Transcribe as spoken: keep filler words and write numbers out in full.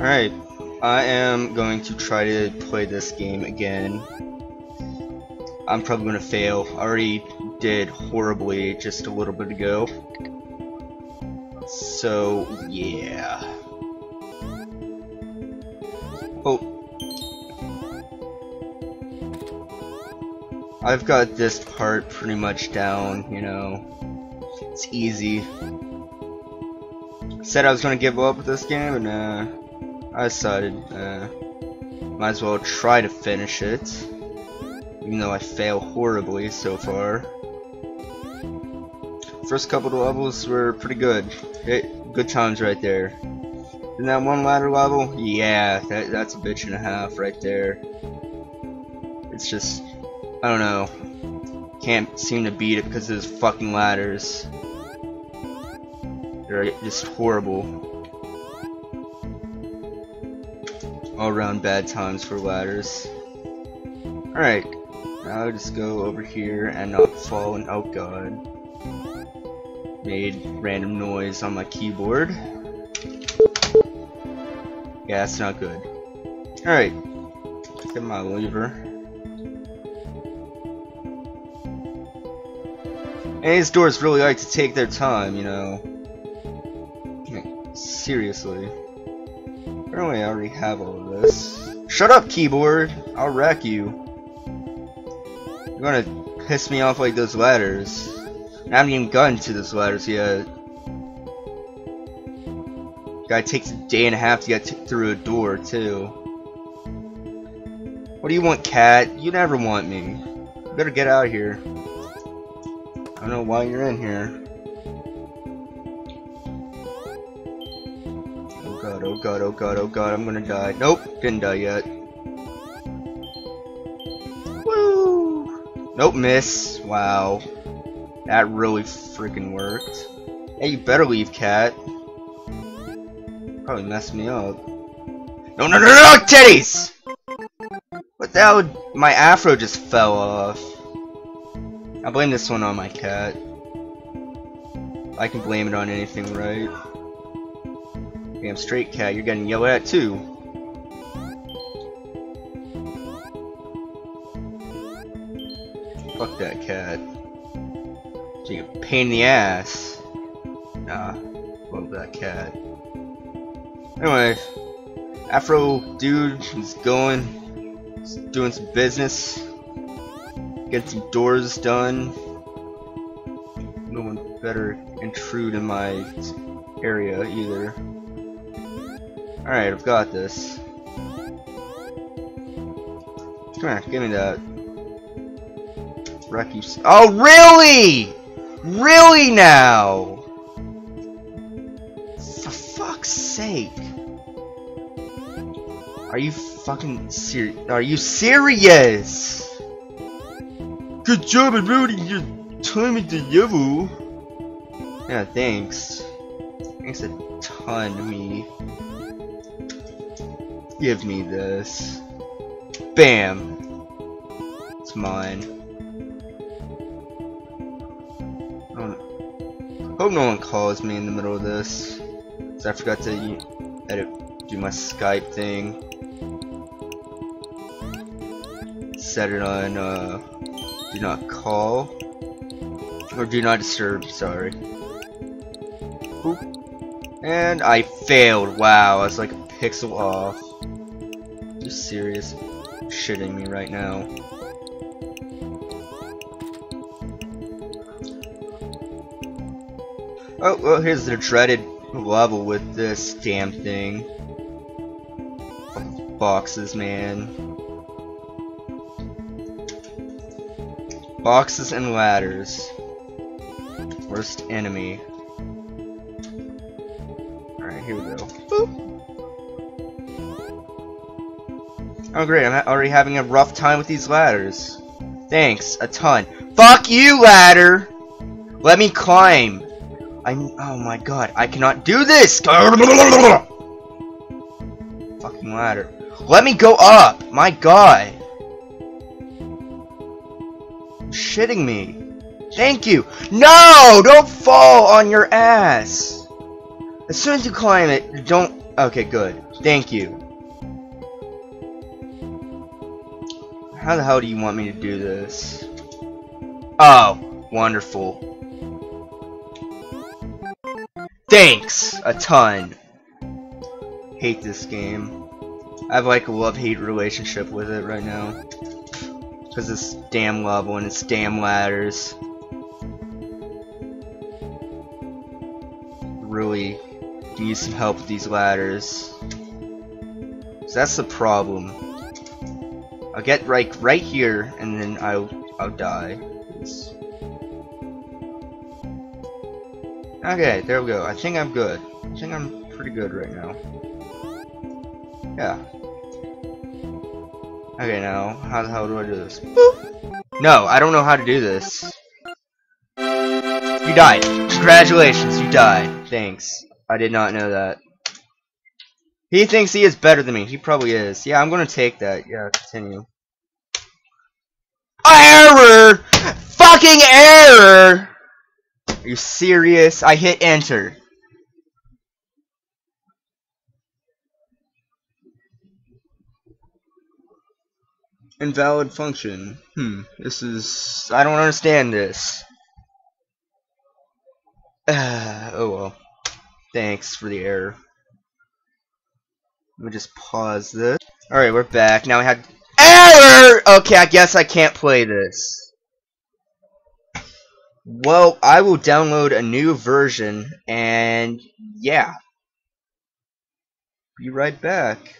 Alright, I am going to try to play this game again. I'm probably going to fail. I already did horribly just a little bit ago. So, yeah. Oh. I've got this part pretty much down, you know. It's easy. Said I was gonna give up with this game, and uh, I decided, uh, might as well try to finish it. Even though I fail horribly so far. First couple of levels were pretty good. It, good times right there. And that one ladder level, yeah, that, that's a bitch and a half right there. It's just, I don't know, can't seem to beat it because of those fucking ladders. They're just horrible. All around bad times for ladders. Alright, now I'll just go over here and not fall and oh god. Made random noise on my keyboard. Yeah, that's not good. Alright, get my lever. And these doors really like to take their time, you know. Like, seriously. Apparently I already have all of this. Shut up, keyboard! I'll rack you. You're gonna piss me off like those ladders. And I haven't even gotten to those ladders yet. Guy takes a day and a half to get t through a door, too. What do you want, cat? You never want me. You better get out of here. I don't know why you're in here. Oh god, oh god, oh god, oh god, I'm gonna die. Nope, didn't die yet. Woo! Nope, miss. Wow. That really freaking worked. Hey, you better leave, cat. Probably messed me up. No, no, no, no, titties! What the hell? My afro just fell off. I blame this one on my cat. I can blame it on anything, right? Damn straight, cat, you're getting yelled at too. Fuck that cat. So you can pain in the ass. Nah, love that cat. Anyway, afro dude is going, he's doing some business. Get some doors done. No one better intrude in my area either. Alright, I've got this. Come here, give me that. Wreck you. Oh, really? Really now? For fuck's sake. Are you fucking serious? Are you serious? Good job at ruining your time at the level. Yeah, thanks. Thanks a ton to me. Give me this. Bam. It's mine. Oh, hope no one calls me in the middle of this. Cause I forgot to edit, do my Skype thing. Set it on, uh... do not call, or do not disturb, sorry. Oop. And I failed, wow, I was like a pixel off. Are you serious? Shitting me right now. Oh, well, here's the dreaded level with this damn thing. Boxes, man. Boxes and ladders. Worst enemy. Alright, here we go. Boop. Oh great, I'm ha already having a rough time with these ladders. Thanks, a ton. Fuck you, ladder! Let me climb! I'm- oh my god, I cannot do this! Fucking ladder. Let me go up! My god! Shitting me. Thank you. No, don't fall on your ass. As soon as you climb it, don't Okay, good. Thank you. How the hell do you want me to do this? Oh, wonderful. Thanks a ton. Hate this game. I have like a love-hate relationship with it right now. Because it's damn level and it's damn ladders. Really need some help with these ladders. So that's the problem. I'll get like right here and then I'll I'll die. It's... Okay, there we go. I think I'm good. I think I'm pretty good right now. Yeah. Okay, now, how the hell do I do this? Boop. No, I don't know how to do this. You died. Congratulations, you died. Thanks. I did not know that. He thinks he is better than me. He probably is. Yeah, I'm gonna take that. Yeah, continue. Error! Fucking error! Are you serious? I hit enter. Invalid function. Hmm. This is... I don't understand this. Uh, oh well. Thanks for the error. Let me just pause this. Alright, we're back. Now we have... Error! Okay, I guess I can't play this. Well, I will download a new version, and... yeah. Be right back.